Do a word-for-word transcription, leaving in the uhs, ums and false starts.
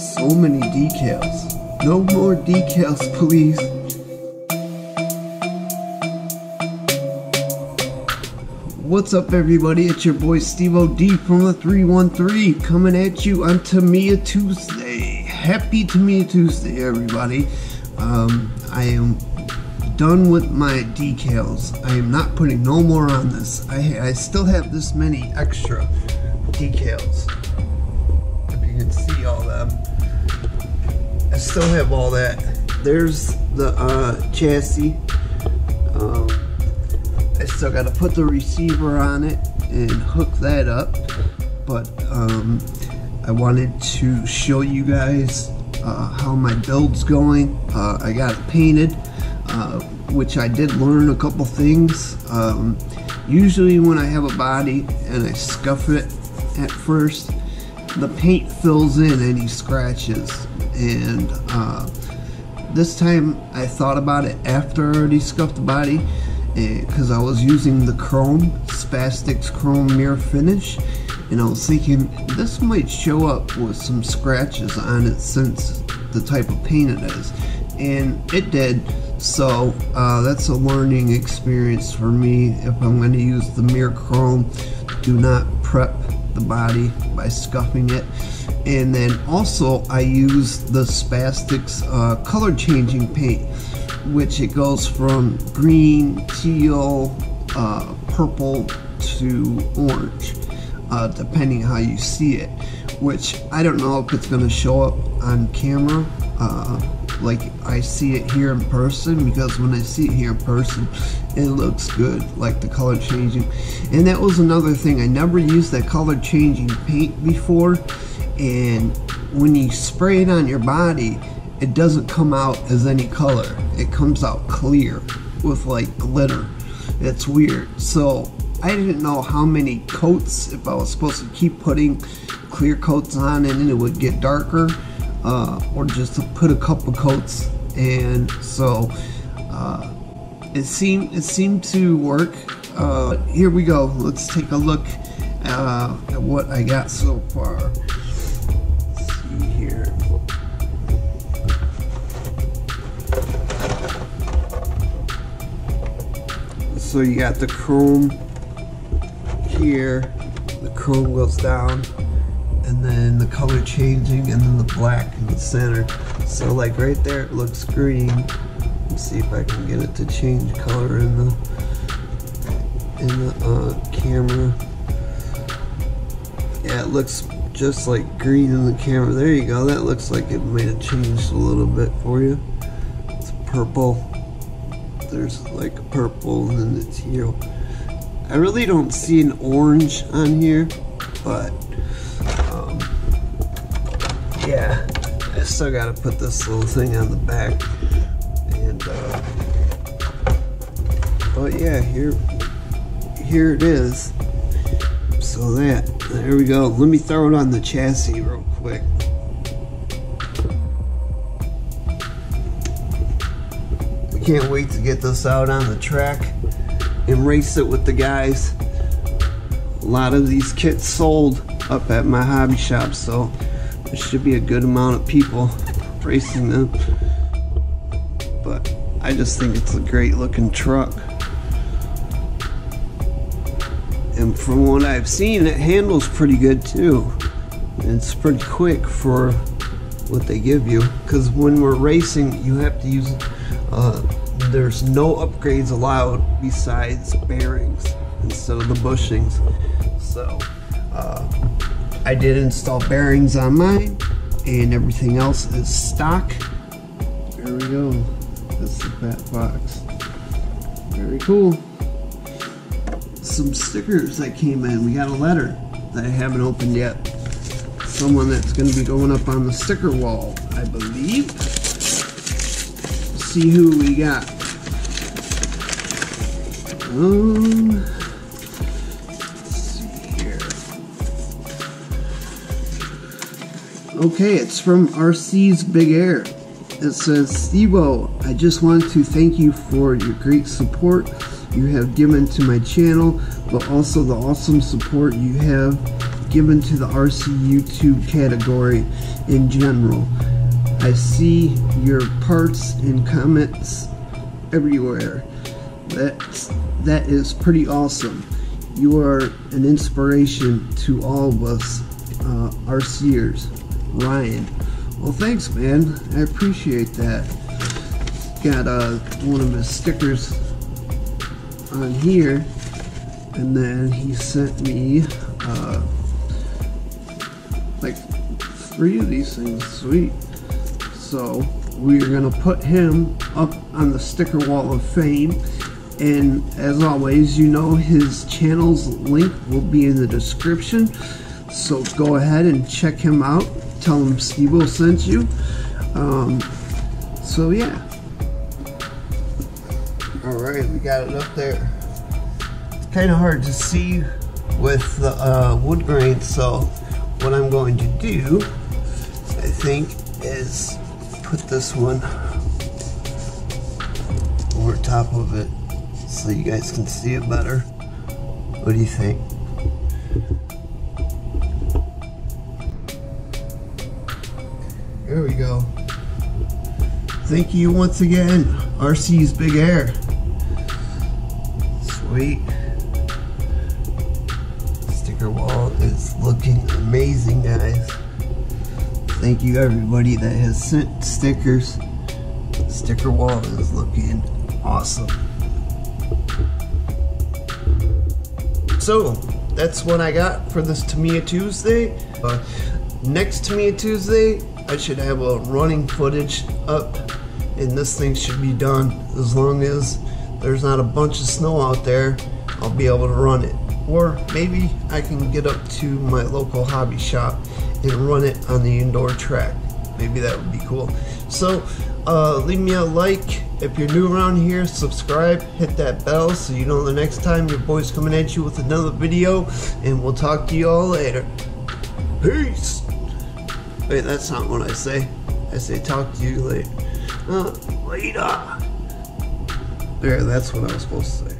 So many decals. No more decals, please. What's up, everybody? It's your boy Steve O D from the three one three coming at you on Tamiya Tuesday. Happy Tamiya Tuesday, everybody. Um, I am done with my decals. I am not putting no more on this. I, I still have this many extra decals. If you can see all them. I still have all that. There's the uh, chassis. Um, I still got to put the receiver on it and hook that up. But um, I wanted to show you guys uh, how my build's going. Uh, I got it painted. Uh, which I did learn a couple things. Um, usually when I have a body and I scuff it at first, the paint fills in any scratches, and uh, this time I thought about it after I already scuffed the body, because I was using the chrome, Spaz Stix chrome mirror finish, and I was thinking this might show up with some scratches on it since the type of paint it is, and it did. So uh, that's a learning experience for me. If I'm going to use the mirror chrome, do not prep the body by scuffing it. And then also I use the Spaz Stix uh, color changing paint, which it goes from green, teal, uh, purple to orange, uh, depending how you see it, which I don't know if it's going to show up on camera. Uh, like I see it here in person, because when I see it here in person it looks good, like the color changing. And that was another thing, I never used that color changing paint before, and when you spray it on your body it doesn't come out as any color, it comes out clear with like glitter. It's weird. So I didn't know how many coats, if I was supposed to keep putting clear coats on and then it would get darker, Uh, or just to put a couple coats. And so uh, it seemed it seemed to work. Uh, here we go, let's take a look uh, at what I got so far. Let's see here. So you got the chrome here, the chrome goes down, and then the color changing, and then the black in the center. So like right there it looks green. Let's see if I can get it to change color in the in the uh, camera. Yeah, it looks just like green in the camera. There you go, that looks like it might have changed a little bit for you. It's purple, there's like a purple, and then the teal. I really don't see an orange on here, but yeah, I still gotta put this little thing on the back. And uh, but yeah, here here it is. So that, there we go. Let me throw it on the chassis real quick. I can't wait to get this out on the track and race it with the guys. A lot of these kits sold up at my hobby shop, so there should be a good amount of people racing them. But I just think it's a great looking truck. And from what I've seen, it handles pretty good too. It's pretty quick for what they give you. Because when we're racing, you have to use, uh, there's no upgrades allowed besides bearings instead of the bushings. So, uh, I did install bearings on mine, and everything else is stock. There we go. That's the fat box. Very cool. Some stickers that came in. We got a letter that I haven't opened yet. Someone that's going to be going up on the sticker wall, I believe. Let's see who we got. Um... Okay, it's from R C's Big Air. It says, Steve-O, I just wanted to thank you for your great support you have given to my channel, but also the awesome support you have given to the R C YouTube category in general. I see your parts and comments everywhere. That's, that is pretty awesome. You are an inspiration to all of us uh, RCers. Ryan. Well, thanks, man. I appreciate that. Got uh, one of his stickers on here, and then he sent me uh, like three of these things. Sweet. So we're gonna put him up on the sticker wall of fame, and as always, you know, his channel's link will be in the description, so go ahead and check him out. Tell him Steve O sent you. Um, so yeah. Alright, we got it up there. It's kind of hard to see with the uh, wood grain, so what I'm going to do, I think, is put this one over top of it so you guys can see it better. What do you think? There we go. Thank you once again, R C's Big Air. Sweet. Sticker wall is looking amazing, guys. Thank you everybody that has sent stickers. Sticker wall is looking awesome. So that's what I got for this Tamiya Tuesday. Uh, next Tamiya Tuesday, I should have a running footage up, and this thing should be done. As long as there's not a bunch of snow out there, I'll be able to run it. Or maybe I can get up to my local hobby shop and run it on the indoor track. Maybe that would be cool. So uh, leave me a like. If you're new around here, subscribe, hit that bell so you know the next time your boy's coming at you with another video, and we'll talk to you all later. Peace! Wait, that's not what I say. I say talk to you later. Uh, later. There, that's what I was supposed to say.